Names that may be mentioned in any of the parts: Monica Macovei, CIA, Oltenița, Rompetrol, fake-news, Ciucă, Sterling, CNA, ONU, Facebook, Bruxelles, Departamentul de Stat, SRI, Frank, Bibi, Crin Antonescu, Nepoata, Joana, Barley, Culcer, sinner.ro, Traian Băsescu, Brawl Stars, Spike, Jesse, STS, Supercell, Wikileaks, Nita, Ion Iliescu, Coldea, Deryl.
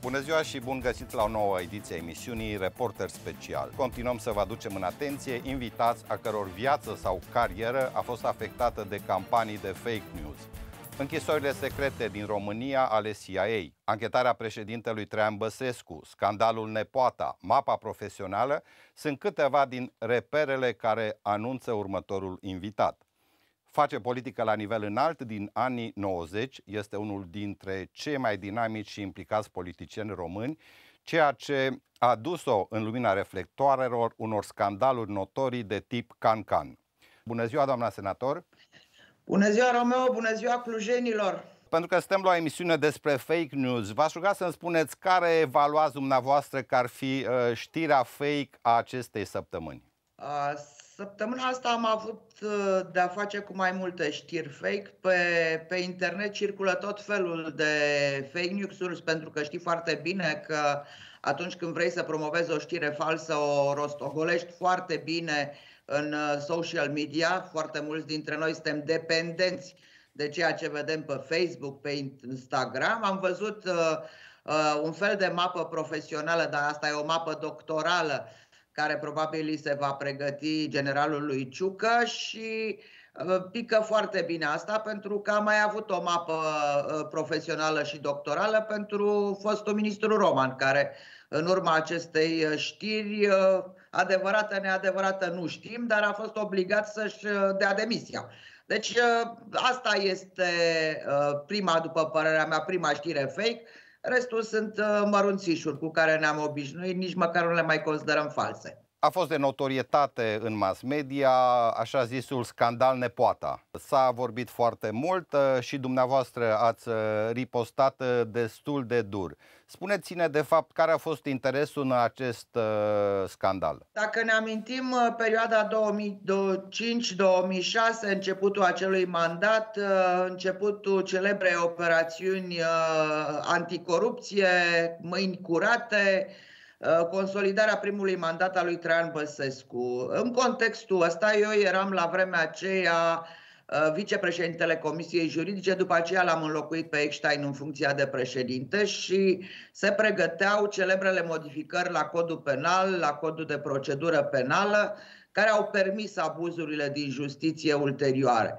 Bună ziua și bun găsit la o nouă ediție a emisiunii Reporter Special. Continuăm să vă aducem în atenție invitați a căror viață sau carieră a fost afectată de campanii de fake news. Închisorile secrete din România ale CIA, anchetarea președintelui Traian Băsescu, scandalul Nepoata, mapa profesională, sunt câteva din reperele care anunță următorul invitat. Face politică la nivel înalt din anii 90, este unul dintre cei mai dinamici și implicați politicieni români, ceea ce a dus-o în lumina reflectoarelor unor scandaluri notorii de tip can-can. Bună ziua, doamna senator! Bună ziua, Romeo! Bună ziua, clujenilor! Pentru că suntem la o emisiune despre fake news, v-aș ruga să-mi spuneți care evaluați dumneavoastră că ar fi știrea fake a acestei săptămâni. Săptămâna asta am avut de-a face cu mai multe știri fake. Pe internet circulă tot felul de fake news-uri, pentru că știi foarte bine că atunci când vrei să promovezi o știre falsă, o rostogolești foarte bine în social media. Foarte mulți dintre noi suntem dependenți de ceea ce vedem pe Facebook, pe Instagram. Am văzut un fel de mapă profesională, dar asta e o mapă doctorală, care probabil îi se va pregăti generalul lui Ciucă și pică foarte bine asta, pentru că a mai avut o mapă profesională și doctorală pentru fostul ministru Roman, care în urma acestei știri, adevărată, neadevărată, nu știm, dar a fost obligat să-și dea demisia. Deci asta este prima, după părerea mea, prima știre fake. Restul sunt mărunțișuri cu care ne-am obișnuit, nici măcar nu le mai considerăm false. A fost de notorietate în mass media, așa zisul scandal Nepoata. S-a vorbit foarte mult și dumneavoastră ați ripostat destul de dur. Spuneți-ne, de fapt, care a fost interesul în acest scandal? Dacă ne amintim, perioada 2005-2006, începutul acelui mandat, începutul celebrei operațiuni anticorupție, Mâini Curate, consolidarea primului mandat al lui Traian Băsescu. În contextul ăsta, eu eram la vremea aceea vicepreședintele Comisiei Juridice, după aceea l-am înlocuit pe Einstein în funcția de președinte și se pregăteau celebrele modificări la codul penal, la codul de procedură penală, care au permis abuzurile din justiție ulterioare.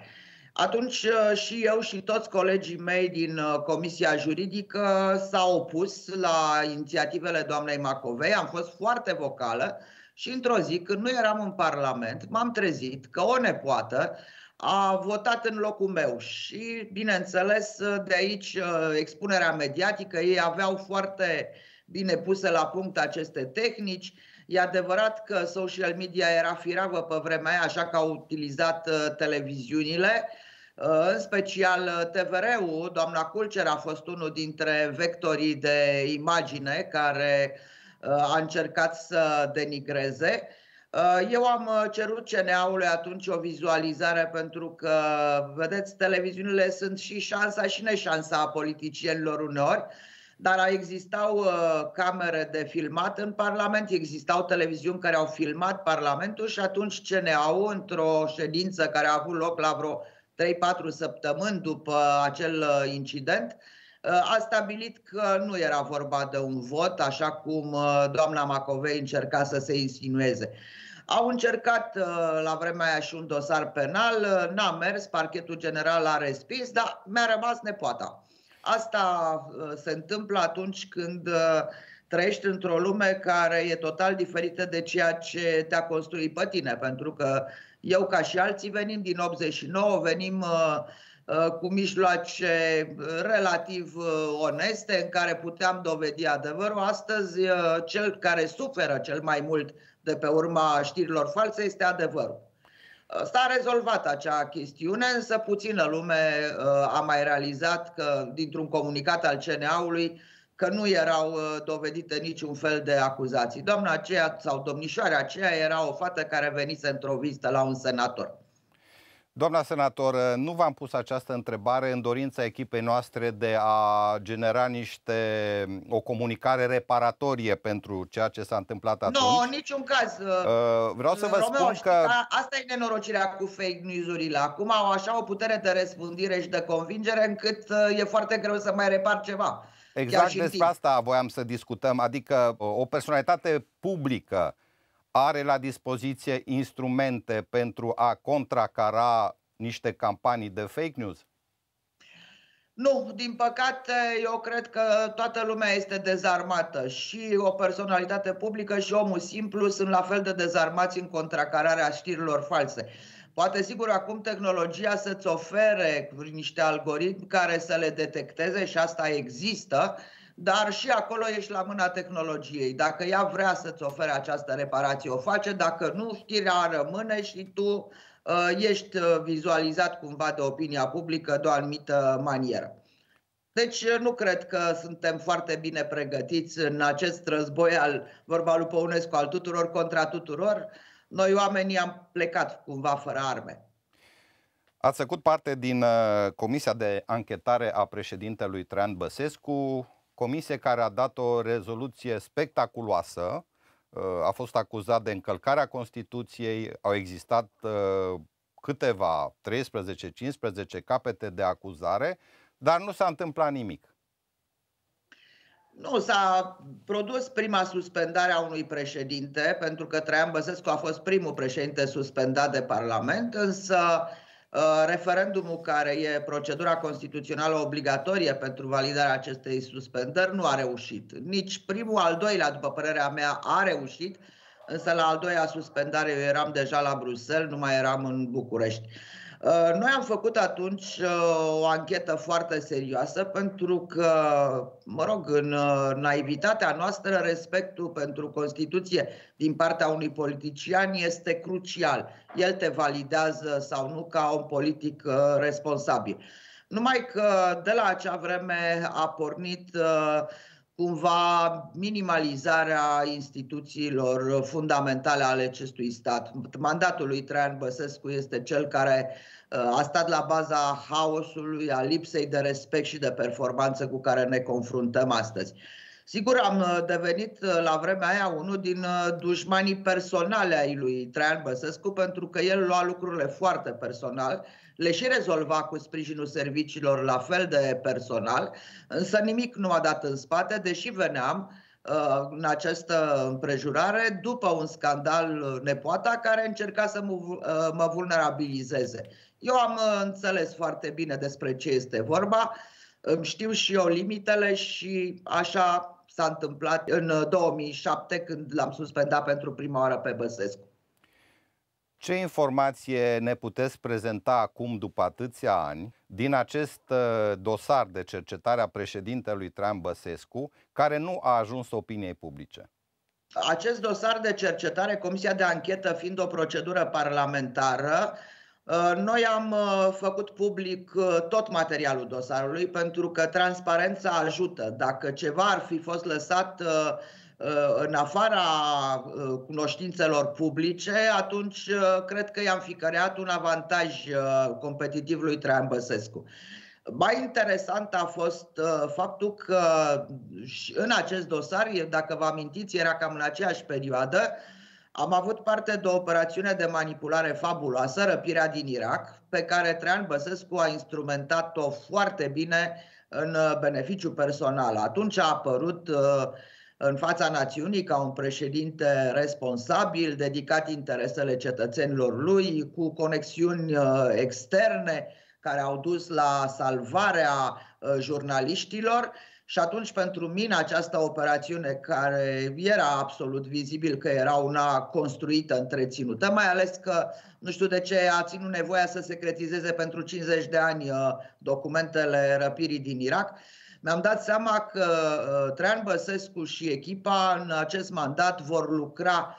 Atunci și eu și toți colegii mei din Comisia Juridică s-au opus la inițiativele doamnei Macovei, am fost foarte vocală și într-o zi, când nu eram în Parlament, m-am trezit că o nepoată a votat în locul meu și, bineînțeles, de aici expunerea mediatică, ei aveau foarte bine puse la punct aceste tehnici. E adevărat că social media era firavă pe vremea aia, așa că au utilizat televiziunile, în special TVR-ul. Doamna Culcer a fost unul dintre vectorii de imagine care a încercat să denigreze. Eu am cerut CNA-ului atunci o vizualizare, pentru că, vedeți, televiziunile sunt și șansa și neșansa a politicienilor uneori. Dar existau camere de filmat în Parlament, existau televiziuni care au filmat Parlamentul și atunci CNA-ul, într-o ședință care a avut loc la vreo 3-4 săptămâni după acel incident, a stabilit că nu era vorba de un vot, așa cum doamna Macovei încerca să se insinueze. Au încercat la vremea aia și un dosar penal, n-a mers, parchetul general l-a respins, dar mi-a rămas Nepoata. Asta se întâmplă atunci când trăiești într-o lume care e total diferită de ceea ce te-a construit pe tine. Pentru că eu, ca și alții, venim din 89, venim cu mijloace relativ oneste în care puteam dovedi adevărul. Astăzi, cel care suferă cel mai mult de pe urma știrilor false este adevărul. S-a rezolvat acea chestiune, însă puțină lume a mai realizat că, dintr-un comunicat al CNA-ului, că nu erau dovedite niciun fel de acuzații. Doamna aceea sau domnișoara aceea era o fată care venise într-o vizită la un senator. Doamna senator, nu v-am pus această întrebare în dorința echipei noastre de a genera o comunicare reparatorie pentru ceea ce s-a întâmplat atunci. Nu, în niciun caz. Vreau să vă spun că asta e nenorocirea cu fake news-urile. Acum au așa o putere de răspândire și de convingere încât e foarte greu să mai repar ceva. Exact despre asta voiam să discutăm, adică o personalitate publică are la dispoziție instrumente pentru a contracara niște campanii de fake news? Nu, din păcate, eu cred că toată lumea este dezarmată. Și o personalitate publică și omul simplu sunt la fel de dezarmați în contracararea știrilor false. Poate, sigur, acum tehnologia să-ți ofere niște algoritmi care să le detecteze și asta există, dar și acolo ești la mâna tehnologiei. Dacă ea vrea să-ți ofere această reparație, o face. Dacă nu, știrea rămâne și tu ești vizualizat cumva de opinia publică de o anumită manieră. Deci nu cred că suntem foarte bine pregătiți în acest război al, vorba lui Păunescu, al tuturor contra tuturor. Noi oamenii am plecat cumva fără arme. Ați făcut parte din comisia de anchetare a președintelui Traian Băsescu, comisie care a dat o rezoluție spectaculoasă, a fost acuzat de încălcarea Constituției, au existat câteva, 13-15 capete de acuzare, dar nu s-a întâmplat nimic. Nu, s-a produs prima suspendare a unui președinte, pentru că Traian Băsescu a fost primul președinte suspendat de Parlament, însă referendumul, care e procedura constituțională obligatorie pentru validarea acestei suspendări, nu a reușit. Nici primul, al doilea, după părerea mea, a reușit, însă la al doilea suspendare eu eram deja la Bruxelles, nu mai eram în București. Noi am făcut atunci o anchetă foarte serioasă pentru că, mă rog, în naivitatea noastră, respectul pentru Constituție din partea unui politician este crucial. El te validează sau nu ca un politic responsabil. Numai că de la acea vreme a pornit cumva minimalizarea instituțiilor fundamentale ale acestui stat. Mandatul lui Traian Băsescu este cel care a stat la baza haosului, a lipsei de respect și de performanță cu care ne confruntăm astăzi. Sigur, am devenit la vremea aia unul din dușmanii personale ai lui Traian Băsescu, pentru că el lua lucrurile foarte personal, le și rezolva cu sprijinul serviciilor la fel de personal, însă nimic nu a dat în spate, deși veneam în această împrejurare după un scandal Nepoata care încerca să mă vulnerabilizeze. Eu am înțeles foarte bine despre ce este vorba, îmi știu și eu limitele și așa s-a întâmplat în 2007 când l-am suspendat pentru prima oară pe Băsescu. Ce informație ne puteți prezenta acum, după atâția ani, din acest dosar de cercetare a președintelui Traian Băsescu, care nu a ajuns opiniei publice? Acest dosar de cercetare, comisia de anchetă fiind o procedură parlamentară, noi am făcut public tot materialul dosarului, pentru că transparența ajută. Dacă ceva ar fi fost lăsat în afara cunoștințelor publice, atunci cred că i-am fi creat un avantaj competitiv lui Traian Băsescu. Mai interesant a fost faptul că în acest dosar, dacă vă amintiți, era cam în aceeași perioadă, am avut parte de o operațiune de manipulare fabuloasă, răpirea din Irak, pe care Traian Băsescu a instrumentat-o foarte bine în beneficiu personal. Atunci a apărut în fața națiunii ca un președinte responsabil, dedicat interesele cetățenilor lui, cu conexiuni externe care au dus la salvarea jurnaliștilor. Și atunci, pentru mine, această operațiune, care era absolut vizibil că era una construită, întreținută, mai ales că nu știu de ce a ținut nevoia să secretizeze pentru 50 de ani documentele răpirii din Irak, mi-am dat seama că Traian Băsescu și echipa în acest mandat vor lucra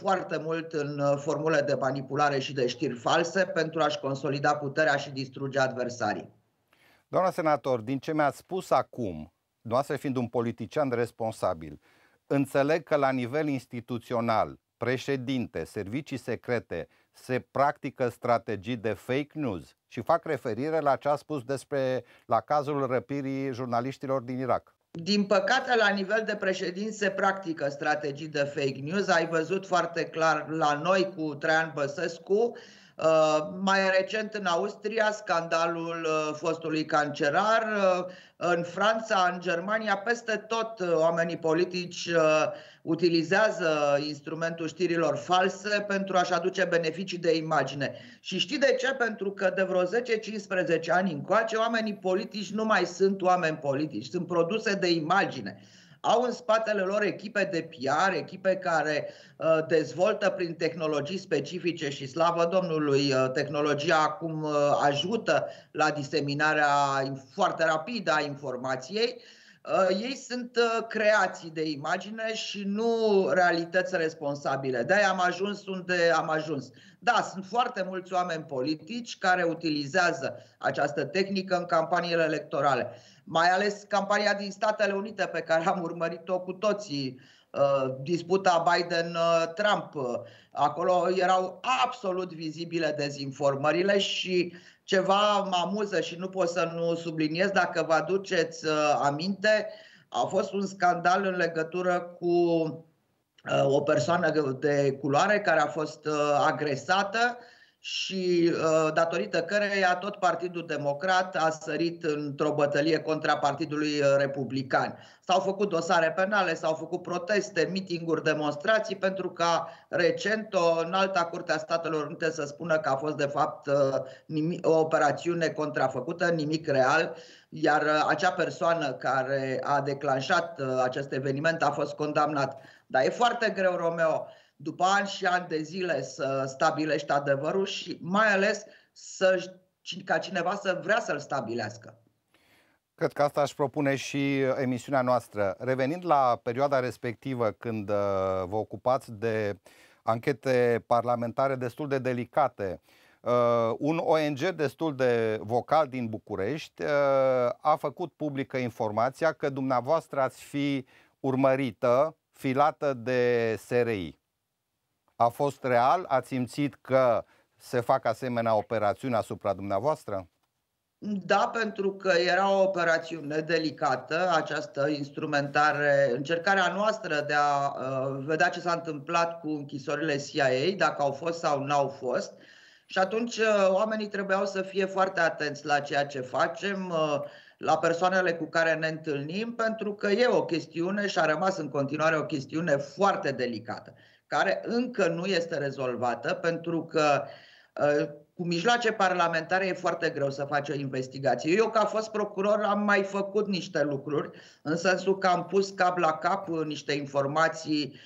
foarte mult în formule de manipulare și de știri false pentru a-și consolida puterea și distruge adversarii. Doamna senator, din ce mi-ați spus acum, dumneavoastră fiind un politician responsabil, înțeleg că la nivel instituțional, președinte, servicii secrete, se practică strategii de fake news și fac referire la ce a spus la cazul răpirii jurnaliștilor din Irak. Din păcate, la nivel de președinte se practică strategii de fake news. Ai văzut foarte clar la noi cu Traian Băsescu, mai recent în Austria, scandalul fostului cancelar, în Franța, în Germania, peste tot oamenii politici utilizează instrumentul știrilor false pentru a-și aduce beneficii de imagine. Și știi de ce? Pentru că de vreo 10-15 ani încoace, oamenii politici nu mai sunt oameni politici, sunt produse de imagine. Au în spatele lor echipe de PR, echipe care dezvoltă prin tehnologii specifice și, slavă Domnului, tehnologia acum ajută la diseminarea foarte rapidă a informației. Ei sunt creații de imagine și nu realități responsabile. De-aia am ajuns unde am ajuns. Da, sunt foarte mulți oameni politici care utilizează această tehnică în campaniile electorale. Mai ales campania din Statele Unite pe care am urmărit-o cu toții, disputa Biden-Trump. Acolo erau absolut vizibile dezinformările și ceva mă amuză și nu pot să nu subliniez, dacă vă aduceți aminte, a fost un scandal în legătură cu o persoană de culoare care a fost agresată și datorită căreia tot Partidul Democrat a sărit într-o bătălie contra Partidului Republican. S-au făcut dosare penale, s-au făcut proteste, mitinguri, demonstrații, pentru ca recent o înaltă Curte a Statelor Unite să spună că a fost de fapt o operațiune contrafăcută, nimic real, iar acea persoană care a declanșat acest eveniment a fost condamnat. Dar e foarte greu, Romeo, după ani și ani de zile să stabilești adevărul și mai ales ca cineva să vrea să-l stabilească. Cred că asta își propune și emisiunea noastră. Revenind la perioada respectivă, când vă ocupați de anchete parlamentare destul de delicate, un ONG destul de vocal din București a făcut publică informația că dumneavoastră ați fi urmărită, filată de SRI. A fost real? Ați simțit că se fac asemenea operațiuni asupra dumneavoastră? Da, pentru că era o operațiune delicată, această instrumentare, încercarea noastră de a vedea ce s-a întâmplat cu închisorile CIA, dacă au fost sau n-au fost. Și atunci oamenii trebuiau să fie foarte atenți la ceea ce facem, la persoanele cu care ne întâlnim, pentru că e o chestiune și a rămas în continuare o chestiune foarte delicată, care încă nu este rezolvată, pentru că cu mijloace parlamentare e foarte greu să faci o investigație. Eu, ca fost procuror, am mai făcut niște lucruri, în sensul că am pus cap la cap niște informații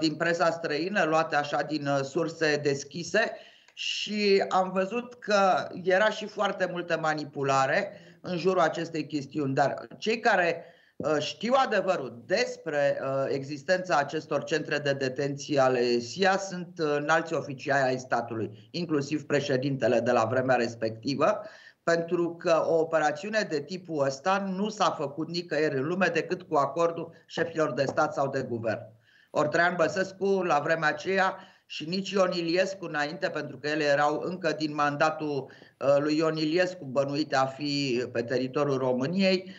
din presa străină, luate așa din surse deschise, și am văzut că era și foarte multă manipulare în jurul acestei chestiuni. Dar cei care știu adevărul despre existența acestor centre de detenție ale CIA sunt înalți oficiali ai statului, inclusiv președintele de la vremea respectivă, pentru că o operațiune de tipul ăsta nu s-a făcut nicăieri în lume decât cu acordul șefilor de stat sau de guvern. Ori Traian Băsescu la vremea aceea și nici Ion Iliescu înainte, pentru că ele erau încă din mandatul lui Ion Iliescu bănuite a fi pe teritoriul României,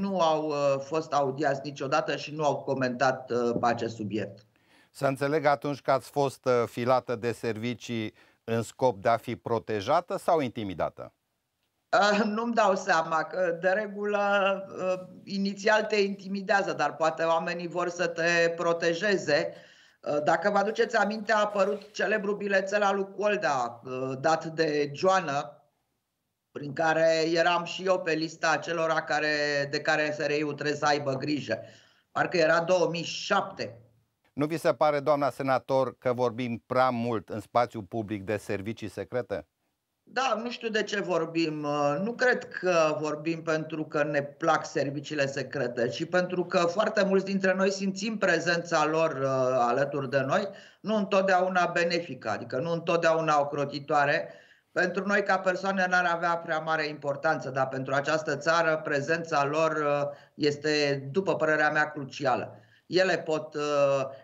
nu au fost audiați niciodată și nu au comentat pe acest subiect. Să înțeleg atunci că ați fost filată de servicii în scop de a fi protejată sau intimidată? Nu-mi dau seama, că de regulă inițial te intimidează, dar poate oamenii vor să te protejeze. Dacă vă aduceți aminte, a apărut celebrul bilețel al lui Coldea, dat de Joana, prin care eram și eu pe lista acelora de care SRI-ul trebuie să aibă grijă. Parcă era 2007. Nu vi se pare, doamna senator, că vorbim prea mult în spațiul public de servicii secrete? Da, nu știu de ce vorbim. Nu cred că vorbim pentru că ne plac serviciile secrete, ci pentru că foarte mulți dintre noi simțim prezența lor alături de noi, nu întotdeauna benefică, adică nu întotdeauna ocrotitoare, Pentru noi, ca persoane, n-ar avea prea mare importanță, dar pentru această țară, prezența lor este, după părerea mea, crucială. Ele pot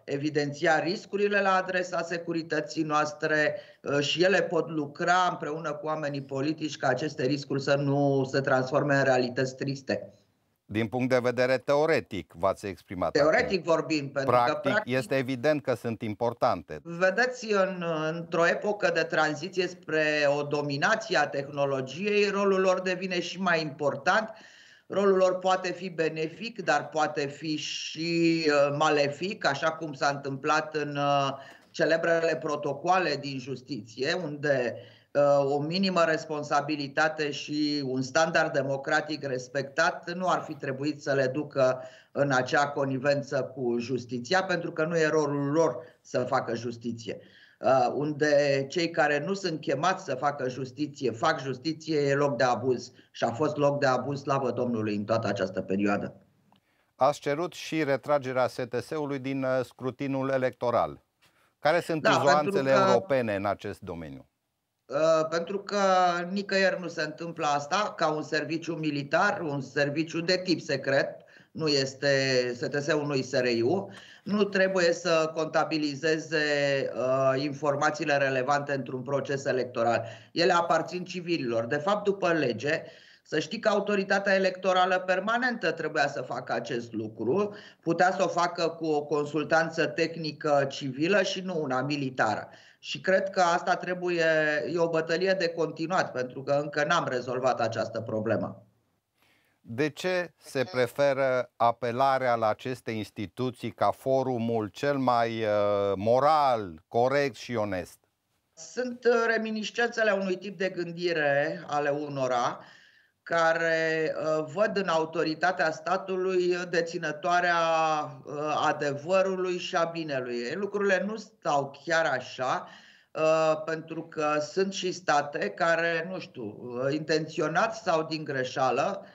evidenția riscurile la adresa securității noastre și ele pot lucra împreună cu oamenii politici ca aceste riscuri să nu se transforme în realități triste. Din punct de vedere teoretic v-ați exprimat. Teoretic vorbim, pentru că practic este evident că sunt importante. Vedeți, într-o epocă de tranziție spre o dominație a tehnologiei, rolul lor devine și mai important. Rolul lor poate fi benefic, dar poate fi și malefic, așa cum s-a întâmplat în celebrele protocoale din justiție, unde o minimă responsabilitate și un standard democratic respectat nu ar fi trebuit să le ducă în acea conivență cu justiția, pentru că nu e rolul lor să facă justiție. Unde cei care nu sunt chemați să facă justiție, fac justiție, e loc de abuz. Și a fost loc de abuz, slavă Domnului, în toată această perioadă. Ați cerut și retragerea STS-ului din scrutinul electoral. Care sunt nuanțele europene în acest domeniu? Pentru că nicăieri nu se întâmplă asta, ca un serviciu militar, un serviciu de tip secret, nu este STS-ul, nu-i SRI-ul, nu trebuie să contabilizeze informațiile relevante într-un proces electoral. Ele aparțin civililor. De fapt, după lege, să știi că autoritatea electorală permanentă trebuia să facă acest lucru, putea să o facă cu o consultanță tehnică civilă și nu una militară. Și cred că asta e o bătălie de continuat, pentru că încă n-am rezolvat această problemă. De ce se preferă apelarea la aceste instituții ca forumul cel mai moral, corect și onest? Sunt reminiscențele unui tip de gândire ale unora care văd în autoritatea statului deținătoarea adevărului și a binelui. Lucrurile nu stau chiar așa, pentru că sunt și state care, nu știu, intenționat sau din greșeală,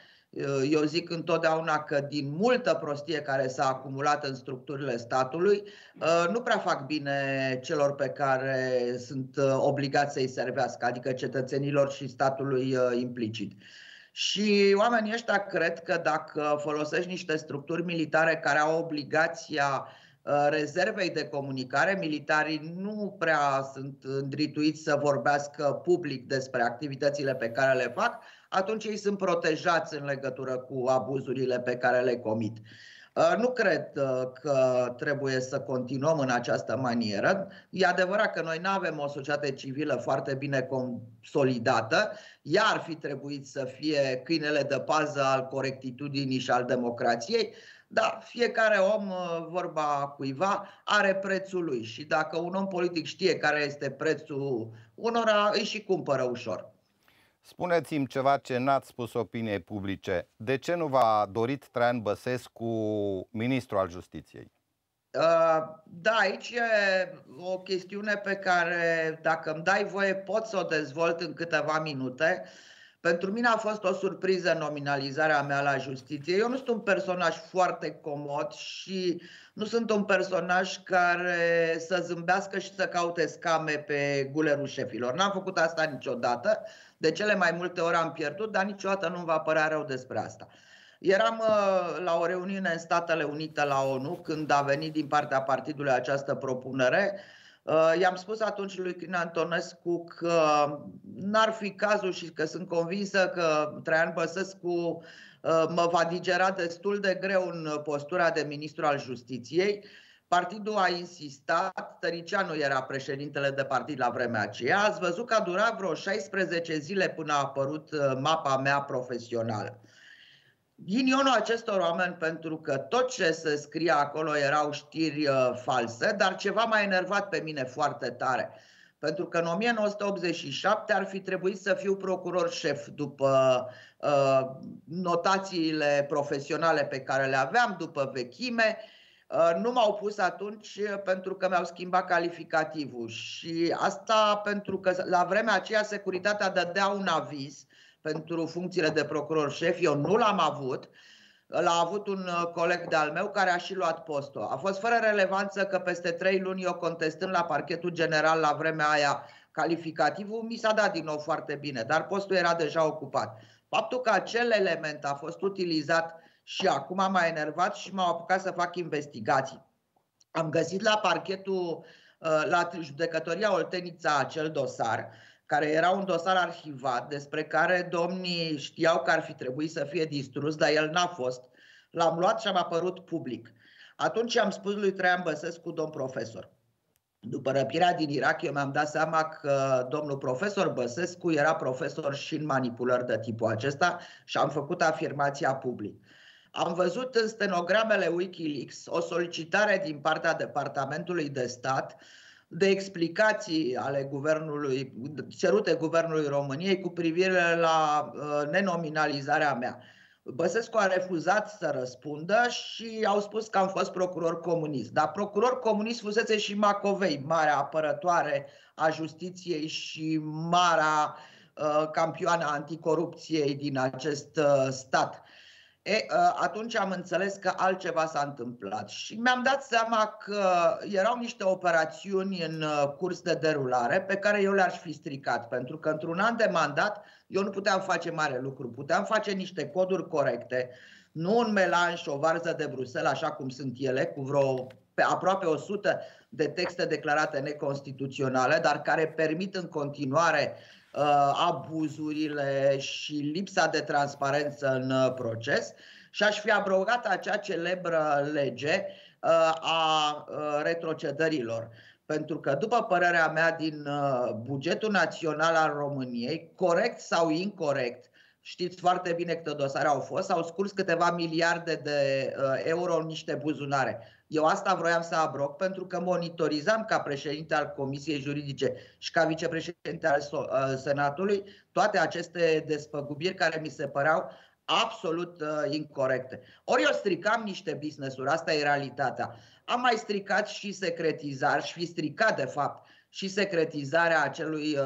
eu zic întotdeauna că din multă prostie care s-a acumulat în structurile statului, nu prea fac bine celor pe care sunt obligați să-i servească, adică cetățenilor și statului implicit. Și oamenii ăștia cred că dacă folosești niște structuri militare care au obligația rezervei de comunicare, militarii nu prea sunt îndrituiți să vorbească public despre activitățile pe care le fac, atunci ei sunt protejați în legătură cu abuzurile pe care le comit. Nu cred că trebuie să continuăm în această manieră. E adevărat că noi nu avem o societate civilă foarte bine consolidată. Ea ar fi trebuit să fie câinele de pază al corectitudinii și al democrației, dar fiecare om, vorba cuiva, are prețul lui și dacă un om politic știe care este prețul unora, îi și cumpără ușor. Spuneți-mi ceva ce n-ați spus opiniei publice. De ce nu v-a dorit Traian Băsescu ministru al Justiției? Da, aici e o chestiune pe care, dacă îmi dai voie, pot să o dezvolt în câteva minute. Pentru mine a fost o surpriză nominalizarea mea la Justiție. Eu nu sunt un personaj foarte comod și nu sunt un personaj care să zâmbească și să caute scame pe gulerul șefilor. N-am făcut asta niciodată. De cele mai multe ori am pierdut, dar niciodată nu-mi va părea rău despre asta. Eram la o reuniune în Statele Unite la ONU când a venit din partea partidului această propunere. I-am spus atunci lui Crin Antonescu că n-ar fi cazul și că sunt convinsă că Traian Băsescu mă va digera destul de greu în postura de ministru al Justiției. Partidul a insistat, Tăriceanu era președintele de partid la vremea aceea. Ați văzut că a durat vreo 16 zile până a apărut mapa mea profesională. Ghinionul acestor oameni, pentru că tot ce se scria acolo erau știri false, dar ceva m-a enervat pe mine foarte tare. Pentru că în 1987 ar fi trebuit să fiu procuror șef după notațiile profesionale pe care le aveam, după vechime. Nu m-au pus atunci pentru că mi-au schimbat calificativul și asta pentru că la vremea aceea securitatea dădea un aviz pentru funcțiile de procuror șef. Eu nu l-am avut, l-a avut un coleg de-al meu care a și luat postul. A fost fără relevanță că peste 3 luni eu contestând la parchetul general la vremea aia Calificativul mi s-a dat din nou foarte bine, dar postul era deja ocupat. Faptul că acel element a fost utilizat și acum m-a enervat și m-am apucat să fac investigații. Am găsit la parchetul, la judecătoria Oltenița, acel dosar, care era un dosar arhivat, despre care domnii știau că ar fi trebuit să fie distrus, dar el n-a fost. L-am luat și am apărut public. Atunci am spus lui Traian Băsescu, domn profesor, după răpirea din Irak, eu mi-am dat seama că domnul profesor Băsescu era profesor și în manipulări de tipul acesta și am făcut afirmația public. Am văzut în stenogramele Wikileaks o solicitare din partea Departamentului de Stat de explicații ale guvernului, cerute Guvernului României cu privire la nenominalizarea mea. Băsescu a refuzat să răspundă și au spus că am fost procuror comunist. Dar procuror comunist fusese și Macovei, marea apărătoare a justiției și marea campioană anticorupției din acest stat. Atunci am înțeles că altceva s-a întâmplat și mi-am dat seama că erau niște operațiuni în curs de derulare pe care eu le-aș fi stricat, pentru că într-un an de mandat eu nu puteam face mare lucru, puteam face niște coduri corecte, nu un melanj, o varză de Bruxelles, așa cum sunt ele, cu vreo aproape 100 de texte declarate neconstituționale, dar care permit în continuare abuzurile și lipsa de transparență în proces și aș fi abrogat acea celebră lege a retrocedărilor. Pentru că, după părerea mea, din bugetul național al României, corect sau incorect, știți foarte bine câte dosare au fost, au scurs câteva miliarde de euro în niște buzunare. Eu asta vroiam să abrog pentru că monitorizam ca președinte al Comisiei Juridice și ca vicepreședinte al Senatului toate aceste despăgubiri care mi se păreau absolut incorrecte. Ori eu stricam niște business-uri, asta e realitatea. Am mai stricat și secretizarea, și fi stricat de fapt și secretizarea acelui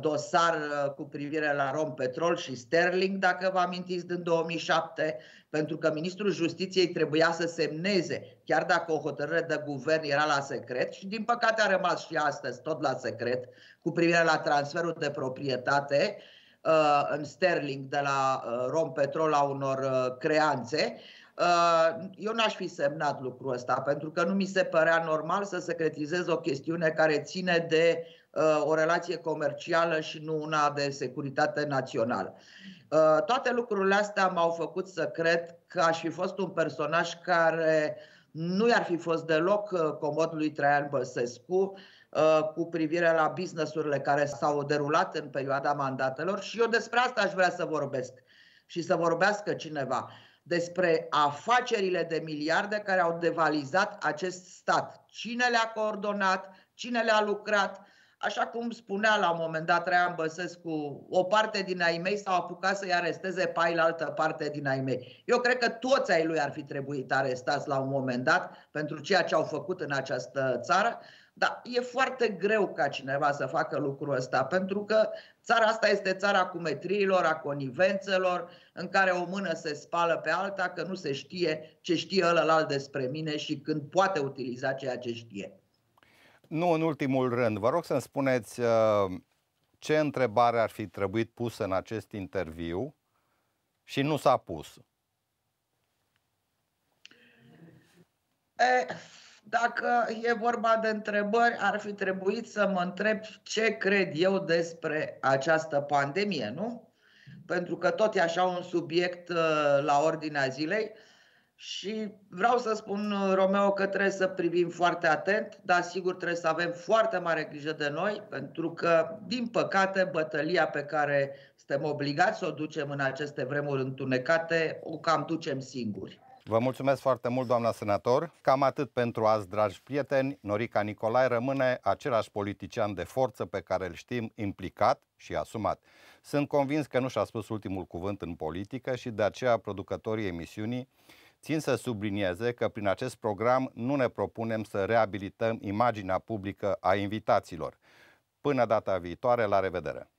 dosar cu privire la Rompetrol și Sterling, dacă vă amintiți, din 2007, pentru că ministrul justiției trebuia să semneze, chiar dacă o hotărâre de guvern era la secret și din păcate a rămas și astăzi tot la secret cu privire la transferul de proprietate în Sterling de la Rompetrol la unor creanțe. Eu n-aș fi semnat lucrul ăsta pentru că nu mi se părea normal să secretizez o chestiune care ține de o relație comercială și nu una de securitate națională. Toate lucrurile astea m-au făcut să cred că aș fi fost un personaj care nu i-ar fi fost deloc comod lui Traian Băsescu cu privire la business-urile care s-au derulat în perioada mandatelor și eu despre asta aș vrea să vorbesc și să vorbească cineva despre afacerile de miliarde care au devalizat acest stat. Cine le-a coordonat, cine le-a lucrat. Așa cum spunea la un moment dat Traian Băsescu, o parte din ai mei s-au apucat să-i aresteze pe ailaltă parte din ai mei. Eu cred că toți ai lui ar fi trebuit arestați la un moment dat pentru ceea ce au făcut în această țară, dar e foarte greu ca cineva să facă lucrul ăsta, pentru că țara asta este țara cumetriilor, a conivențelor, în care o mână se spală pe alta, că nu se știe ce știe ălălalt despre mine și când poate utiliza ceea ce știe. Nu în ultimul rând, vă rog să-mi spuneți ce întrebare ar fi trebuit pusă în acest interviu și nu s-a pus. Dacă e vorba de întrebări, ar fi trebuit să mă întreb ce cred eu despre această pandemie, nu? Pentru că tot e așa un subiect la ordinea zilei. Și vreau să spun, Romeo, că trebuie să privim foarte atent, dar sigur trebuie să avem foarte mare grijă de noi, pentru că, din păcate, bătălia pe care suntem obligați să o ducem în aceste vremuri întunecate, o cam ducem singuri. Vă mulțumesc foarte mult, doamna senator. Cam atât pentru azi, dragi prieteni. Norica Nicolai rămâne același politician de forță pe care îl știm, implicat și asumat. Sunt convins că nu și-a spus ultimul cuvânt în politică și de aceea producătorii emisiunii țin să sublinieze că prin acest program nu ne propunem să reabilităm imaginea publică a invitaților. Până data viitoare, la revedere!